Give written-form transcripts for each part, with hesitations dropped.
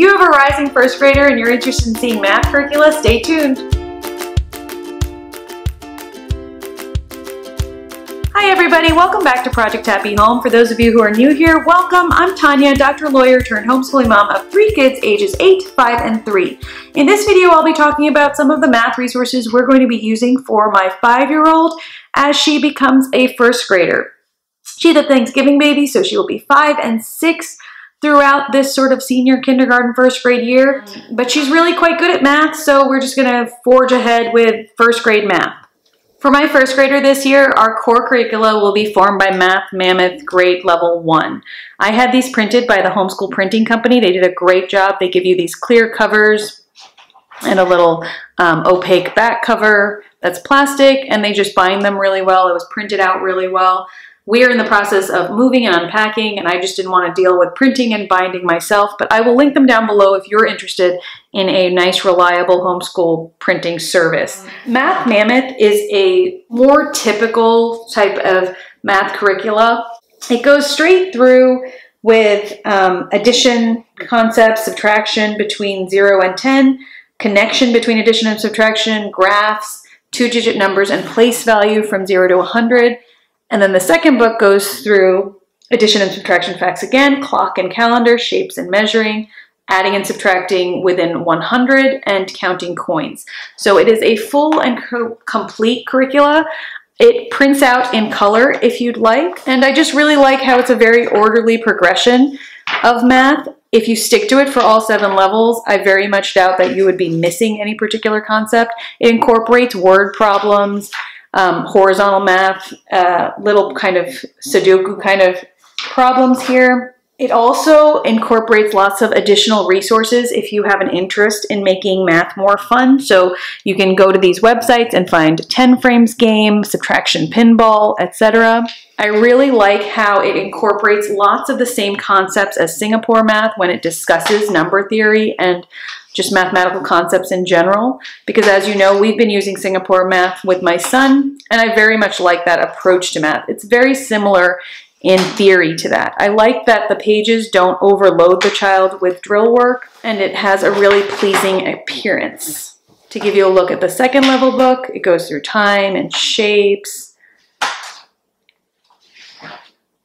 you have a rising first grader and you're interested in seeing math curricula, stay tuned. Hi everybody, welcome back to Project Happy Home. For those of you who are new here, welcome. I'm Tanya, Dr. Lawyer turned homeschooling mom of three kids ages 8, 5, and 3. In this video, I'll be talking about some of the math resources we're going to be using for my 5-year-old as she becomes a first grader. She's a Thanksgiving baby, so she will be 5 and 6 throughout this sort of senior kindergarten first grade year, but she's really quite good at math, so we're just gonna forge ahead with first grade math. For my first grader this year, our core curricula will be formed by Math Mammoth grade level 1. I had these printed by the Homeschool Printing Company. They did a great job. They give you these clear covers and a little opaque back cover that's plastic, and they just bind them really well. It was printed out really well. We are in the process of moving and unpacking, and I just didn't want to deal with printing and binding myself, but I will link them down below if you're interested in a nice, reliable homeschool printing service. Math Mammoth is a more typical type of math curricula. It goes straight through with addition concepts, subtraction between 0 and 10, connection between addition and subtraction, graphs, 2-digit numbers, and place value from 0 to 100. And then the second book goes through addition and subtraction facts again, clock and calendar, shapes and measuring, adding and subtracting within 100, and counting coins. So it is a full and complete curricula. It prints out in color if you'd like. And I just really like how it's a very orderly progression of math. If you stick to it for all 7 levels, I very much doubt that you would be missing any particular concept. It incorporates word problems, horizontal math, little kind of Sudoku kind of problems here. It also incorporates lots of additional resources if you have an interest in making math more fun. So you can go to these websites and find 10 frames game, subtraction pinball, etc. I really like how it incorporates lots of the same concepts as Singapore Math when it discusses number theory and just mathematical concepts in general, because as you know, we've been using Singapore Math with my son, and I very much like that approach to math. It's very similar in theory to that. I like that the pages don't overload the child with drill work, and it has a really pleasing appearance. To give you a look at the second level book, it goes through time and shapes.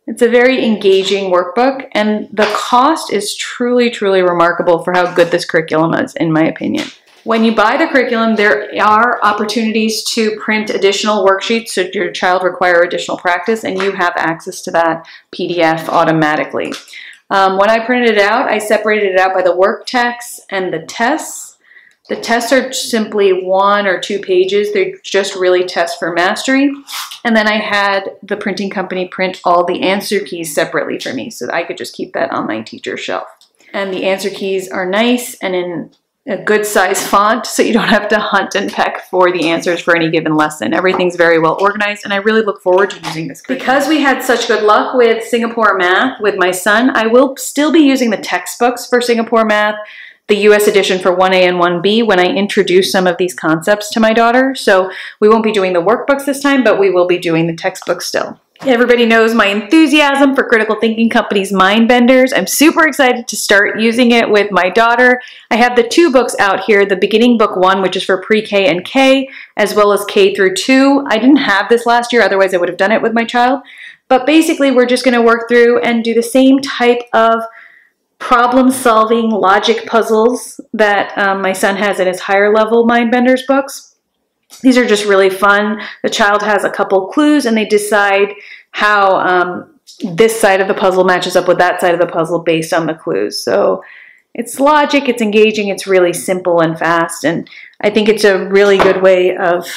It's a very engaging workbook, and the cost is truly, truly remarkable for how good this curriculum is, in my opinion. When you buy the curriculum, there are opportunities to print additional worksheets should your child require additional practice, and you have access to that PDF automatically. When I printed it out, I separated it out by the work texts and the tests. The tests are simply 1 or 2 pages. They're just really tests for mastery. And then I had the printing company print all the answer keys separately for me so that I could just keep that on my teacher's shelf. And the answer keys are nice and in a good size font, so you don't have to hunt and peck for the answers for any given lesson. Everything's very well organized, and I really look forward to using this curriculum. Because we had such good luck with Singapore Math with my son, I will still be using the textbooks for Singapore Math, the US edition for 1A and 1B, when I introduce some of these concepts to my daughter. So we won't be doing the workbooks this time, but we will be doing the textbooks still. Everybody knows my enthusiasm for Critical Thinking Company's Mind Benders. I'm super excited to start using it with my daughter. I have the 2 books out here, the beginning book 1, which is for pre-K and K, as well as K through 2. I didn't have this last year, otherwise I would have done it with my child. But basically we're just gonna work through and do the same type of problem-solving logic puzzles that my son has in his higher-level Mind Benders books. These are just really fun. The child has a couple clues, and they decide how this side of the puzzle matches up with that side of the puzzle based on the clues. So it's logic, it's engaging, it's really simple and fast, and I think it's a really good way of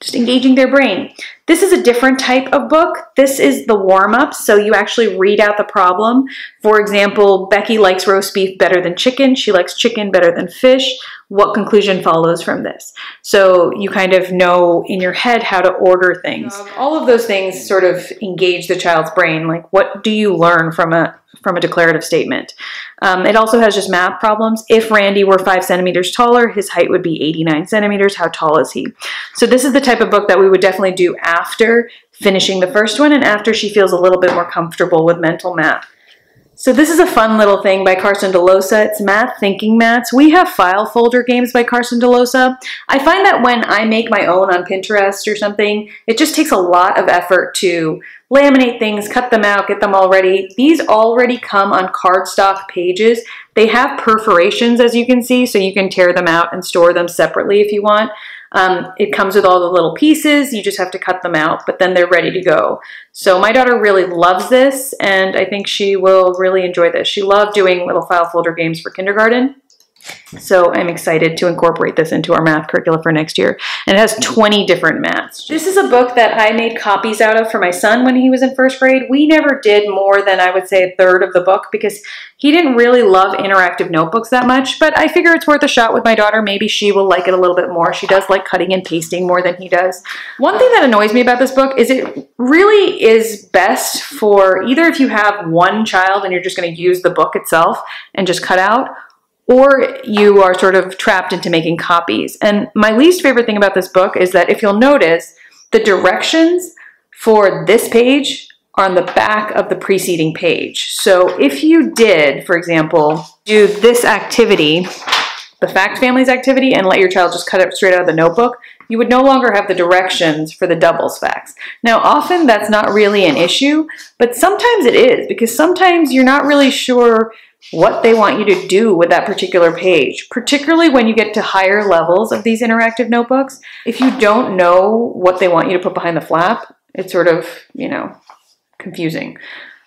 just engaging their brain. This is a different type of book. This is the warm-up, so you actually read out the problem. For example, Becky likes roast beef better than chicken. She likes chicken better than fish. What conclusion follows from this? So you kind of know in your head how to order things. All of those things sort of engage the child's brain. Like, what do you learn from a declarative statement? It also has just math problems. If Randy were 5 centimeters taller, his height would be 89 centimeters. How tall is he? So this is the type of book that we would definitely do after finishing the first one and after she feels a little bit more comfortable with mental math. So this is a fun little thing by Carson Dellosa. It's Math Thinking Mats. We have file folder games by Carson Dellosa. I find that when I make my own on Pinterest or something, it just takes a lot of effort to laminate things, cut them out, get them all ready. These already come on cardstock pages. They have perforations, as you can see, so you can tear them out and store them separately if you want. It comes with all the little pieces. You just have to cut them out, but then they're ready to go. So my daughter really loves this, and I think she will really enjoy this. She loved doing little file folder games for kindergarten. So I'm excited to incorporate this into our math curricula for next year. And it has 20 different maths. This is a book that I made copies out of for my son when he was in first grade. We never did more than, I would say, a third of the book because he didn't really love interactive notebooks that much. But I figure it's worth a shot with my daughter. Maybe she will like it a little bit more. She does like cutting and pasting more than he does. One thing that annoys me about this book is it really is best for either if you have one child and you're just going to use the book itself and just cut out, or you are sort of trapped into making copies. And my least favorite thing about this book is that if you'll notice, the directions for this page are on the back of the preceding page. So if you did, for example, do this activity, the fact families activity, and let your child just cut it straight out of the notebook, you would no longer have the directions for the doubles facts. Now, often that's not really an issue, but sometimes it is, because sometimes you're not really sure what they want you to do with that particular page, particularly when you get to higher levels of these interactive notebooks. If you don't know what they want you to put behind the flap, it's sort of, you know, confusing.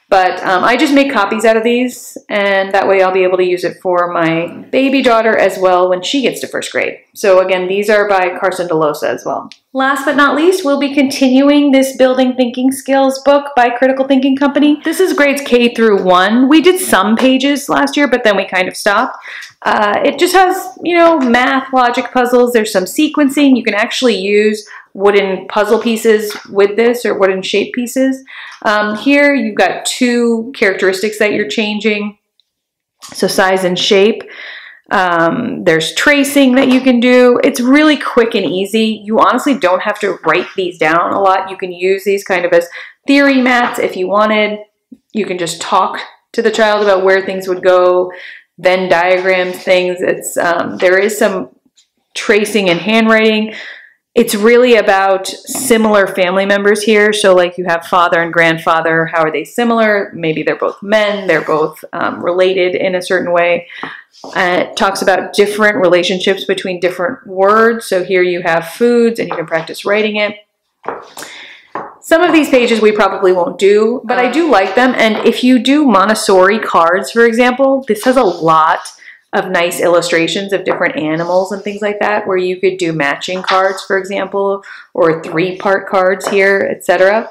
But I just make copies out of these, and that way I'll be able to use it for my baby daughter as well when she gets to first grade. So again, these are by Carson Dellosa as well. Last but not least, we'll be continuing this Building Thinking Skills book by Critical Thinking Company. This is grades K through 1. We did some pages last year, but then we kind of stopped. It just has, you know, math, logic puzzles. There's some sequencing. You can actually use wooden puzzle pieces with this, or wooden shape pieces. Here you've got two characteristics that you're changing, so size and shape. There's tracing that you can do. It's really quick and easy. You honestly don't have to write these down a lot. You can use these kind of as theory mats if you wanted. You can just talk to the child about where things would go, then diagram things. It's there is some tracing and handwriting. It's really about similar family members here. So like you have father and grandfather, how are they similar? Maybe they're both men, they're both related in a certain way. It talks about different relationships between different words. So here you have foods and you can practice writing it. Some of these pages we probably won't do, but I do like them. And if you do Montessori cards, for example, this has a lot of nice illustrations of different animals and things like that, where you could do matching cards, for example, or 3-part cards here, etc.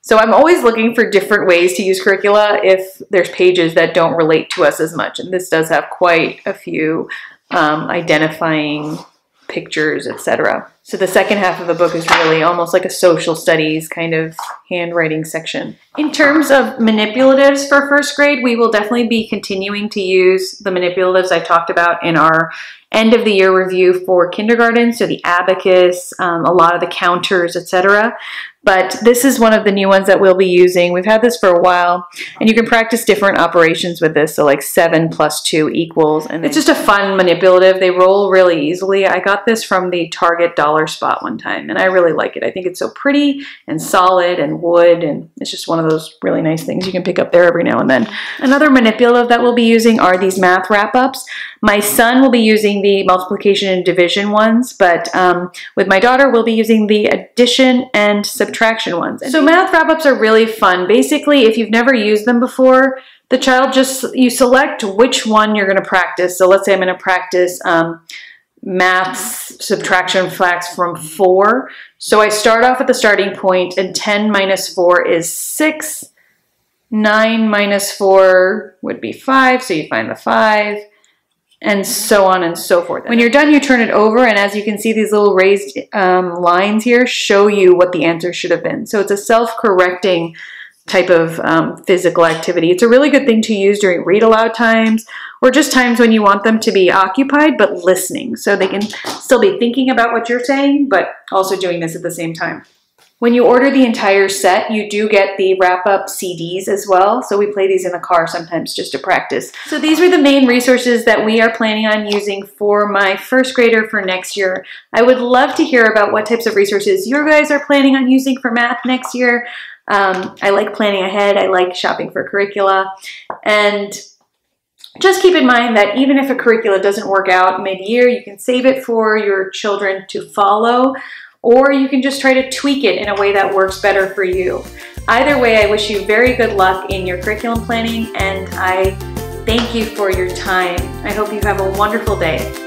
So I'm always looking for different ways to use curricula if there's pages that don't relate to us as much. And this does have quite a few identifying pictures, etc. So the second half of the book is really almost like a social studies kind of handwriting section. In terms of manipulatives for first grade, we will definitely be continuing to use the manipulatives I talked about in our end of the year review for kindergarten, so the abacus, a lot of the counters, etc. But this is one of the new ones that we'll be using. We've had this for a while, and you can practice different operations with this, so like 7 plus 2 equals, and it's just a fun manipulative. They roll really easily. I got this from the Target Dollar Spot one time, and I really like it. I think it's so pretty and solid and wood, and it's just one of those really nice things you can pick up there every now and then. Another manipulative that we'll be using are these math wrap-ups. My son will be using the multiplication and division ones, but with my daughter, we'll be using the addition and subtraction ones. So math wrap-ups are really fun. Basically, if you've never used them before, the child you select which one you're going to practice. So let's say I'm going to practice maths subtraction facts from 4. So I start off at the starting point, and 10 minus 4 is 6. 9 minus 4 would be 5, so you find the 5. And so on and so forth. When you're done, you turn it over, and as you can see, these little raised lines here show you what the answer should have been. So it's a self-correcting type of physical activity. It's a really good thing to use during read-aloud times, or just times when you want them to be occupied but listening. So they can still be thinking about what you're saying, but also doing this at the same time. When you order the entire set, you do get the wrap-up CDs as well. So we play these in the car sometimes just to practice. So these are the main resources that we are planning on using for my first grader for next year. I would love to hear about what types of resources you guys are planning on using for math next year. I like planning ahead. I like shopping for curricula. And just keep in mind that even if a curricula doesn't work out mid-year, you can save it for your children to follow, or you can just try to tweak it in a way that works better for you. Either way, I wish you very good luck in your curriculum planning, and I thank you for your time. I hope you have a wonderful day.